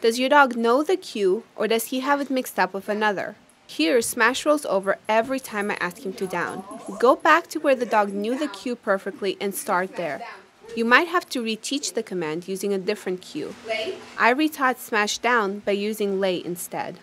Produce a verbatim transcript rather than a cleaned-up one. Does your dog know the cue, or does he have it mixed up with another? Here, Smash rolls over every time I ask him to down. Go back to where the dog knew the cue perfectly and start there. You might have to reteach the command using a different cue. I retaught Smash down by using lay instead.